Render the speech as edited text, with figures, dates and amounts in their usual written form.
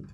siguiente.